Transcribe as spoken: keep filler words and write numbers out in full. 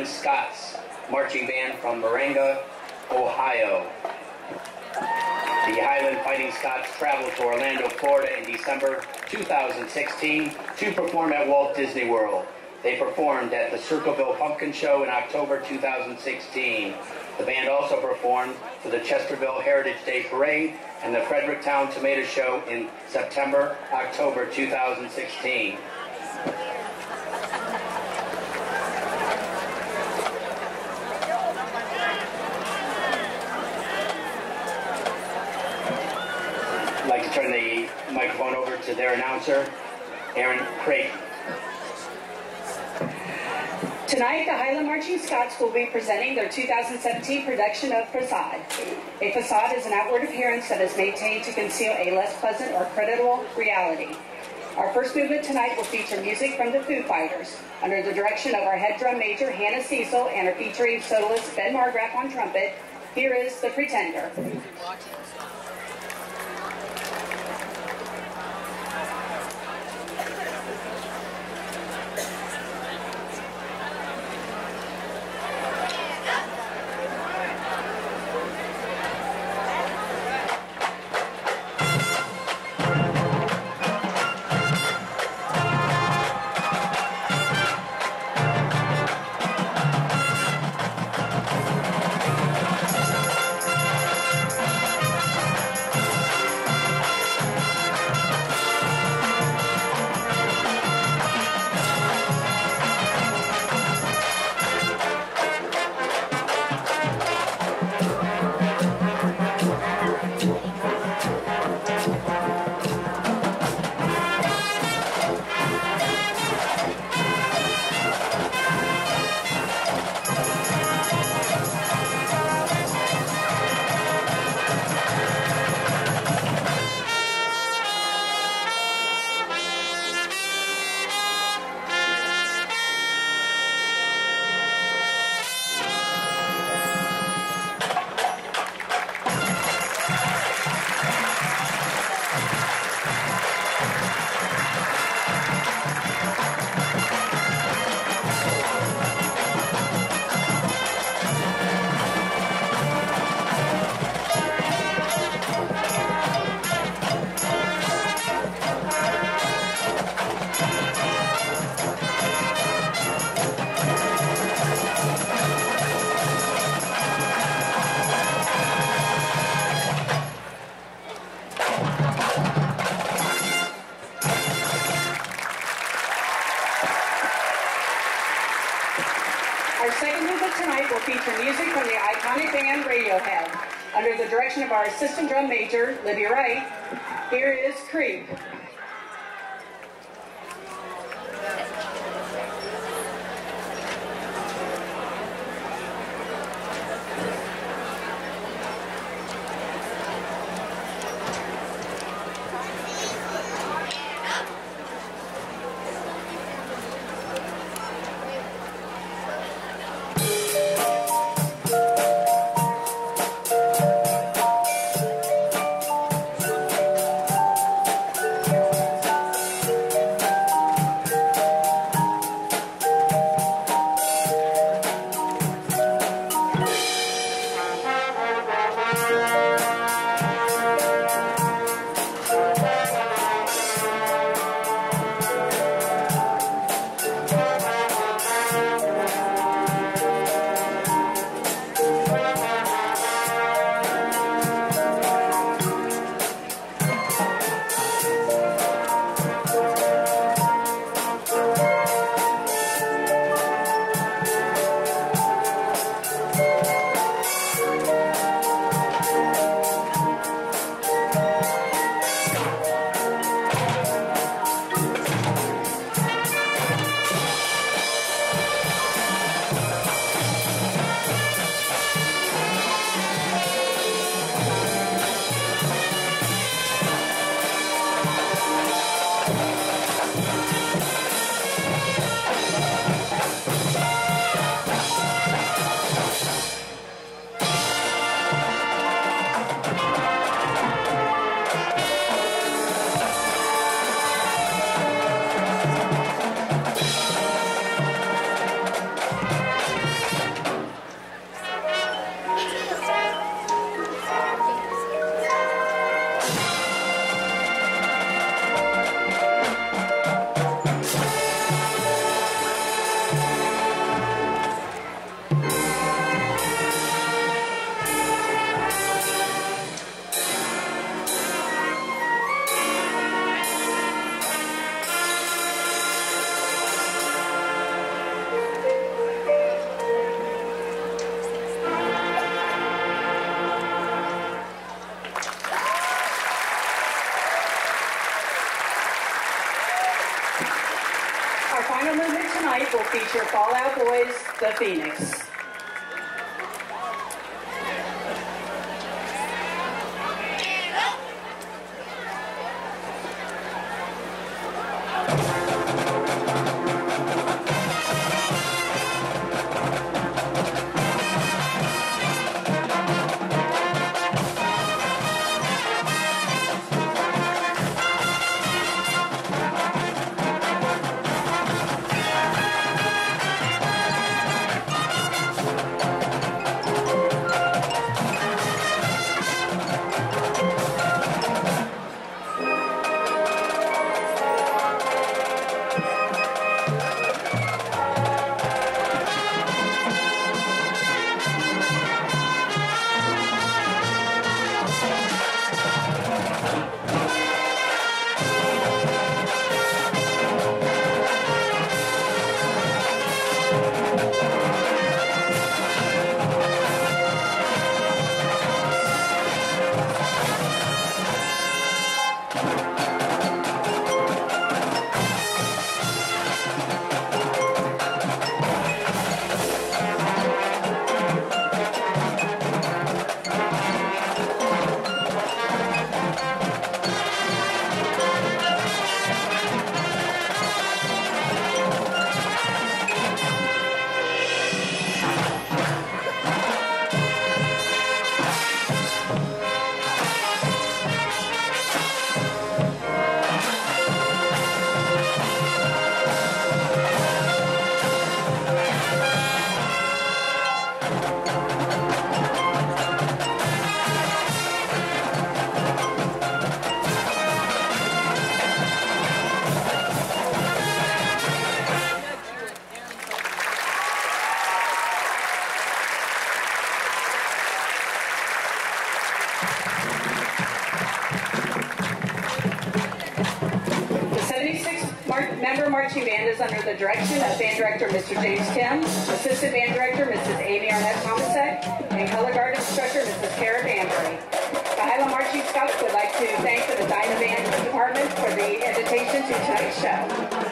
Young Scots Marching Band from Moringa, Ohio. The Highland Fighting Scots traveled to Orlando, Florida in December two thousand sixteen to perform at Walt Disney World. They performed at the Circleville Pumpkin Show in October two thousand sixteen. The band also performed for the Chesterville Heritage Day Parade and the Fredericktown Tomato Show in September, October two thousand sixteen. I'd like to turn the microphone over to their announcer, Aaron Craig. Tonight, the Highland Marching Scots will be presenting their two thousand seventeen production of Facade. A facade is an outward appearance that is maintained to conceal a less pleasant or creditable reality. Our first movement tonight will feature music from the Foo Fighters, under the direction of our head drum major, Hannah Cecil, and our featuring soloist, Ben Margraff on trumpet. Here is The Pretender. Of our assistant drum major, Libby Wright, here is Creep. final movement tonight will feature Fall Out Boy's The Phoenix. Under the direction of band director Mister James Tim, assistant band director Missus Amy Arnett Tomasek, and color guard instructor Missus Kara Bambry. The Highland Marching Scouts would like to thank the Design and Band Department for the invitation to tonight's show.